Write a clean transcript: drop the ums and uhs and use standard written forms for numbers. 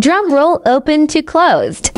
Drum roll open to closed.